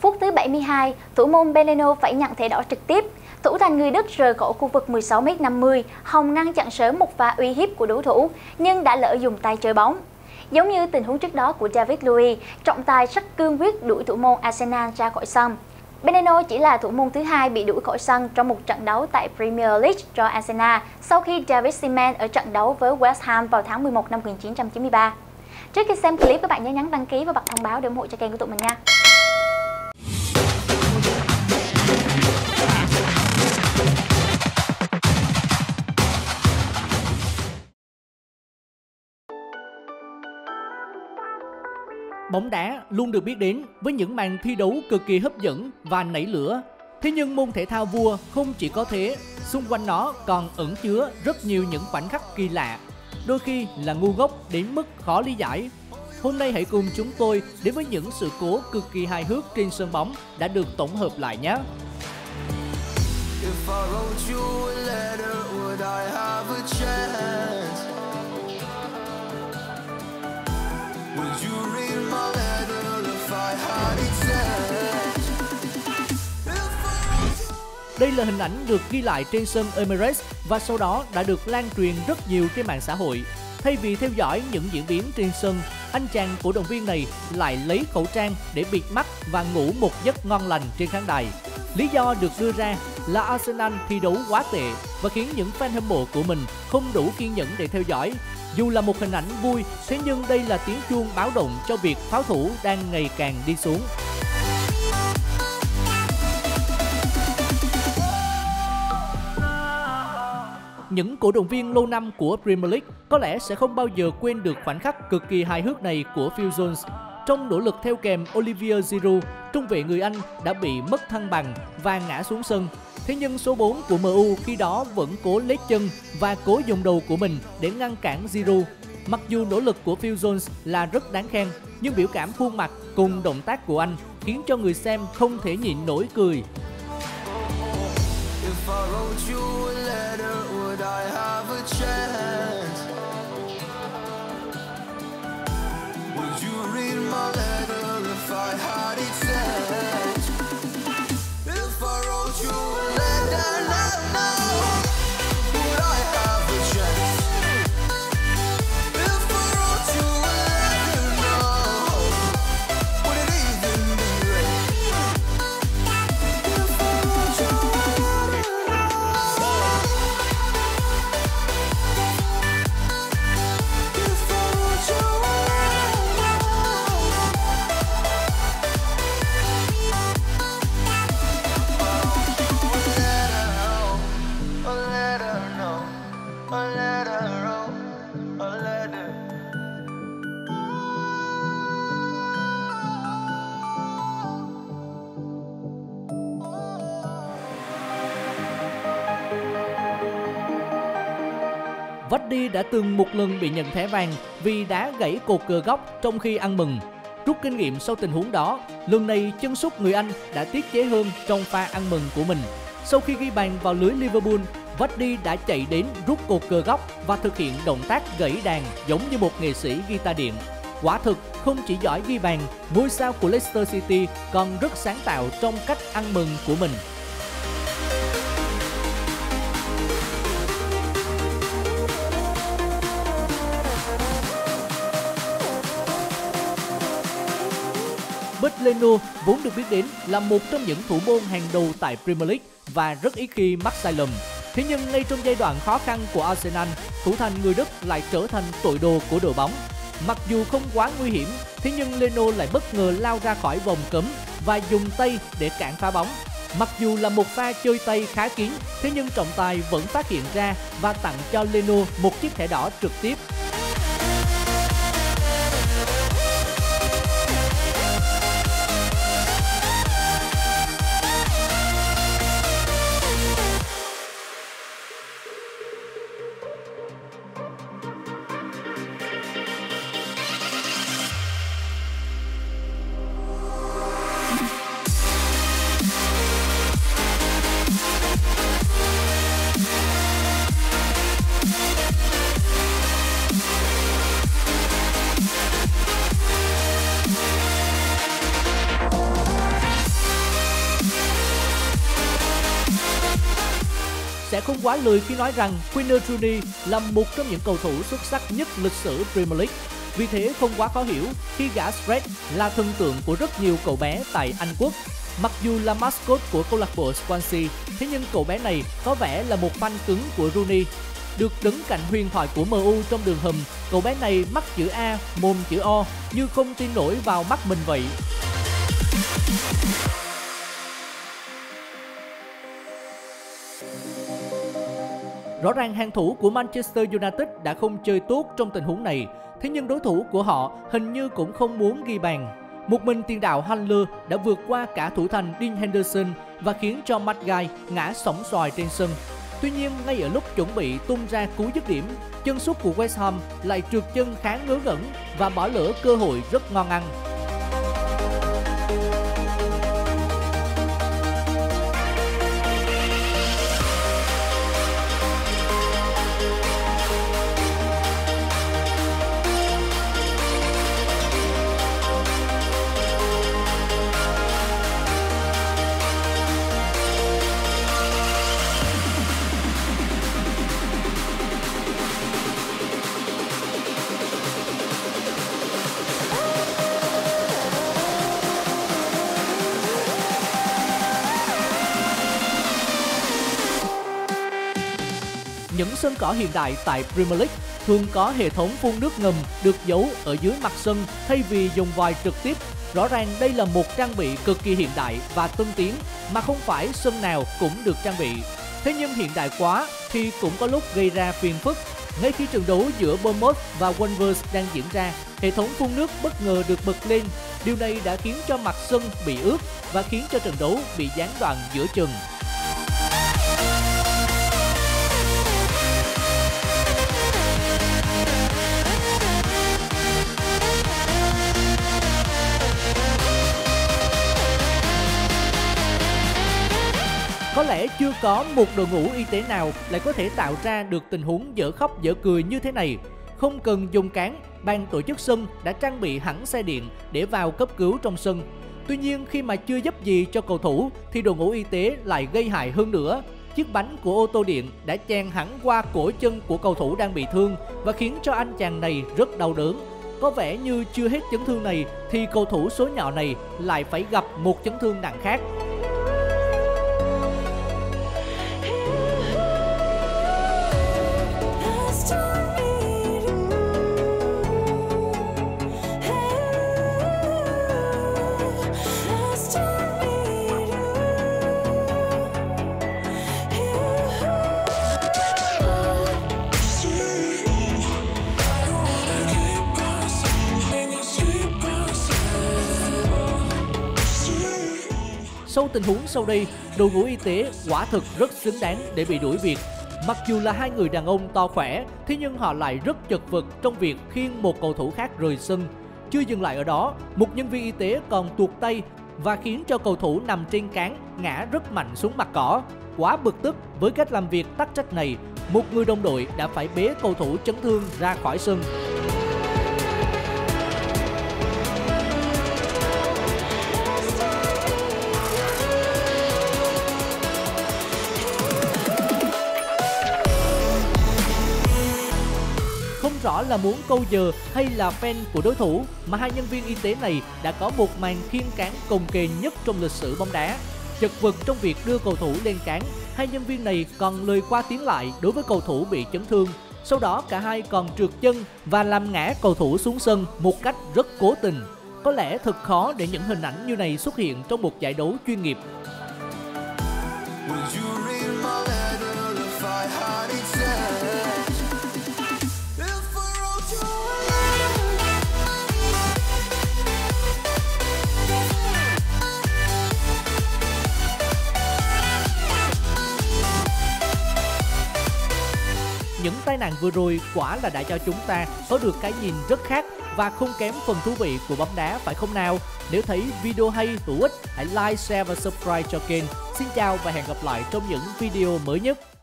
Phút thứ 72, thủ môn Beneno phải nhận thẻ đỏ trực tiếp. Thủ thành người Đức rời khỏi khu vực 16m50, Hồng ngăn chặn sớm một pha uy hiếp của đối thủ, nhưng đã lỡ dùng tay chơi bóng. Giống như tình huống trước đó của David Louis, trọng tài rất cương quyết đuổi thủ môn Arsenal ra khỏi sân. Beneno chỉ là thủ môn thứ hai bị đuổi khỏi sân trong một trận đấu tại Premier League cho Arsenal sau khi David Seaman ở trận đấu với West Ham vào tháng 11 năm 1993. Trước khi xem clip, các bạn nhớ nhấn đăng ký và bật thông báo để ủng hộ cho kênh của tụi mình nha. Bóng đá luôn được biết đến với những màn thi đấu cực kỳ hấp dẫn và nảy lửa. Thế nhưng môn thể thao vua không chỉ có thế, xung quanh nó còn ẩn chứa rất nhiều những khoảnh khắc kỳ lạ, đôi khi là ngu ngốc đến mức khó lý giải. Hôm nay hãy cùng chúng tôi đến với những sự cố cực kỳ hài hước trên sân bóng đã được tổng hợp lại nhé. Đây là hình ảnh được ghi lại trên sân Emirates và sau đó đã được lan truyền rất nhiều trên mạng xã hội. Thay vì theo dõi những diễn biến trên sân, anh chàng cổ động viên này lại lấy khẩu trang để bịt mắt và ngủ một giấc ngon lành trên khán đài. Lý do được đưa ra là Arsenal thi đấu quá tệ và khiến những fan hâm mộ của mình không đủ kiên nhẫn để theo dõi. Dù là một hình ảnh vui, thế nhưng đây là tiếng chuông báo động cho việc pháo thủ đang ngày càng đi xuống. Những cổ động viên lâu năm của Premier League có lẽ sẽ không bao giờ quên được khoảnh khắc cực kỳ hài hước này của Phil Jones. Trong nỗ lực theo kèm Olivier Giroud, trung vệ người Anh đã bị mất thăng bằng và ngã xuống sân. Thế nhưng số 4 của MU khi đó vẫn cố lết chân và cố dùng đầu của mình để ngăn cản Giroud. Mặc dù nỗ lực của Phil Jones là rất đáng khen, nhưng biểu cảm khuôn mặt cùng động tác của anh khiến cho người xem không thể nhịn nổi cười. Vardy đã từng một lần bị nhận thẻ vàng vì đá gãy cột cờ góc trong khi ăn mừng. Rút kinh nghiệm sau tình huống đó, lần này chân sút người Anh đã tiết chế hơn trong pha ăn mừng của mình. Sau khi ghi bàn vào lưới Liverpool, Vardy đã chạy đến rút cột cờ góc và thực hiện động tác gãy đàn giống như một nghệ sĩ guitar điện. Quả thực, không chỉ giỏi ghi bàn, ngôi sao của Leicester City còn rất sáng tạo trong cách ăn mừng của mình. Leno vốn được biết đến là một trong những thủ môn hàng đầu tại Premier League và rất ít khi mắc sai lầm. Thế nhưng ngay trong giai đoạn khó khăn của Arsenal, thủ thành người Đức lại trở thành tội đồ của đội bóng. Mặc dù không quá nguy hiểm, thế nhưng Leno lại bất ngờ lao ra khỏi vòng cấm và dùng tay để cản phá bóng. Mặc dù là một pha chơi tay khá kín, thế nhưng trọng tài vẫn phát hiện ra và tặng cho Leno một chiếc thẻ đỏ trực tiếp. sẽ không quá lười khi nói rằng Wayne Rooney là một trong những cầu thủ xuất sắc nhất lịch sử Premier League. Vì thế không quá khó hiểu khi gã Fred là thần tượng của rất nhiều cậu bé tại Anh Quốc. Mặc dù là mascot của câu lạc bộ Swansea, thế nhưng cậu bé này có vẻ là một fan cứng của Rooney. Được đứng cạnh huyền thoại của MU trong đường hầm, cậu bé này mắt chữ A, mồm chữ O, như không tin nổi vào mắt mình vậy. Rõ ràng hàng thủ của Manchester United đã không chơi tốt trong tình huống này, thế nhưng đối thủ của họ hình như cũng không muốn ghi bàn. Một mình tiền đạo Haller đã vượt qua cả thủ thành Dean Henderson và khiến cho Maguire ngã sóng xoài trên sân. Tuy nhiên, ngay ở lúc chuẩn bị tung ra cú dứt điểm, chân sút của West Ham lại trượt chân khá ngớ ngẩn và bỏ lỡ cơ hội rất ngon ăn. Những sân cỏ hiện đại tại Premier League thường có hệ thống phun nước ngầm được giấu ở dưới mặt sân thay vì dùng vòi trực tiếp. Rõ ràng đây là một trang bị cực kỳ hiện đại và tân tiến mà không phải sân nào cũng được trang bị. Thế nhưng hiện đại quá thì cũng có lúc gây ra phiền phức. Ngay khi trận đấu giữa Bournemouth và Wolves đang diễn ra, hệ thống phun nước bất ngờ được bật lên. Điều này đã khiến cho mặt sân bị ướt và khiến cho trận đấu bị gián đoạn giữa chừng. Có lẽ chưa có một đội ngũ y tế nào lại có thể tạo ra được tình huống dở khóc dở cười như thế này. Không cần dùng cán, ban tổ chức sân đã trang bị hẳn xe điện để vào cấp cứu trong sân. Tuy nhiên, khi mà chưa giúp gì cho cầu thủ thì đội ngũ y tế lại gây hại hơn nữa. Chiếc bánh của ô tô điện đã chèn hẳn qua cổ chân của cầu thủ đang bị thương và khiến cho anh chàng này rất đau đớn. Có vẻ như chưa hết chấn thương này thì cầu thủ số nhỏ này lại phải gặp một chấn thương nặng khác. Sau tình huống sau đây, đội ngũ y tế quả thực rất xứng đáng để bị đuổi việc. Mặc dù là hai người đàn ông to khỏe, thế nhưng họ lại rất chật vật trong việc khiêng một cầu thủ khác rời sân. Chưa dừng lại ở đó, một nhân viên y tế còn tuột tay và khiến cho cầu thủ nằm trên cán ngã rất mạnh xuống mặt cỏ. Quá bực tức với cách làm việc tắc trách này, một người đồng đội đã phải bế cầu thủ chấn thương ra khỏi sân. Rõ là muốn câu giờ hay là fan của đối thủ mà hai nhân viên y tế này đã có một màn khiêng cán cồng kềnh nhất trong lịch sử bóng đá. Chật vật trong việc đưa cầu thủ lên cán, hai nhân viên này còn lời qua tiếng lại đối với cầu thủ bị chấn thương. Sau đó cả hai còn trượt chân và làm ngã cầu thủ xuống sân một cách rất cố tình. Có lẽ thật khó để những hình ảnh như này xuất hiện trong một giải đấu chuyên nghiệp. Những tai nạn vừa rồi quả là đã cho chúng ta có được cái nhìn rất khác và không kém phần thú vị của bóng đá, phải không nào? Nếu thấy video hay, hữu ích, hãy like, share và subscribe cho kênh. Xin chào và hẹn gặp lại trong những video mới nhất.